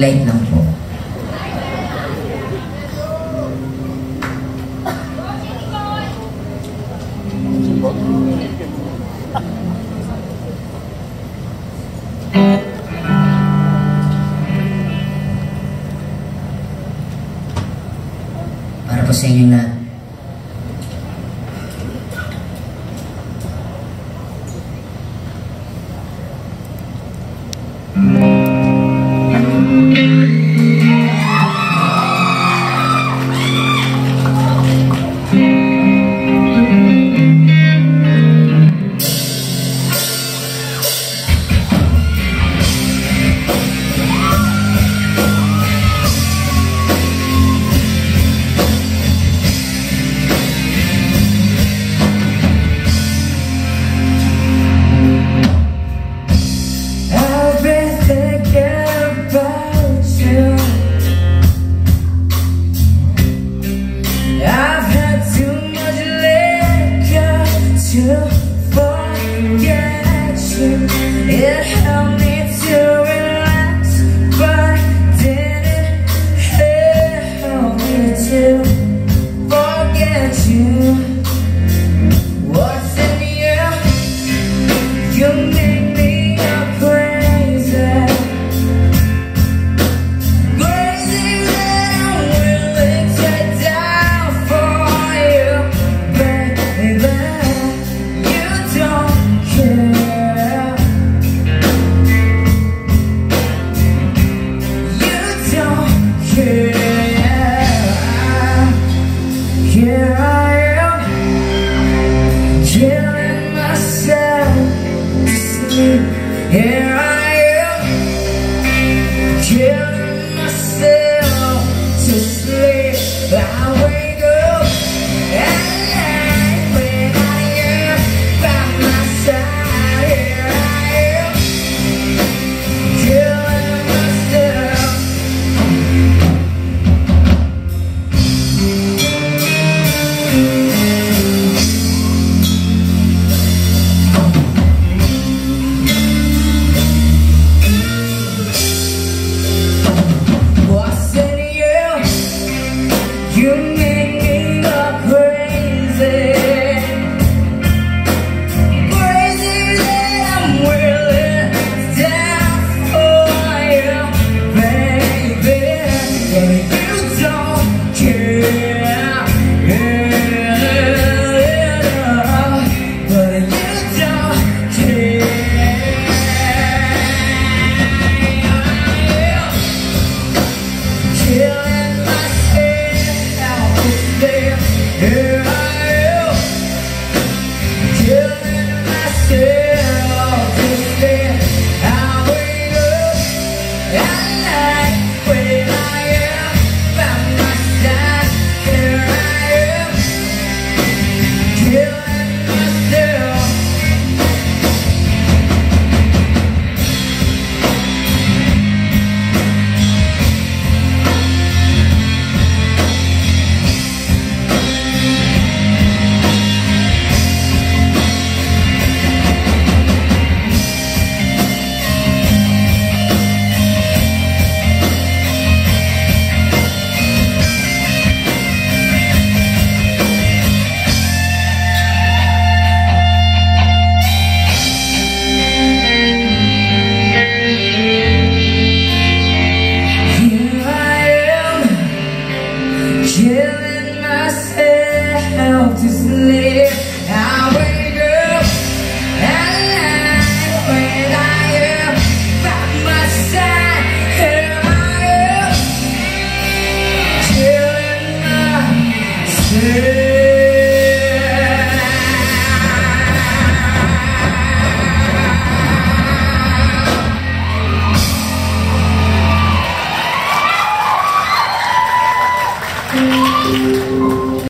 Light lang po. Para po sa inyo lahat.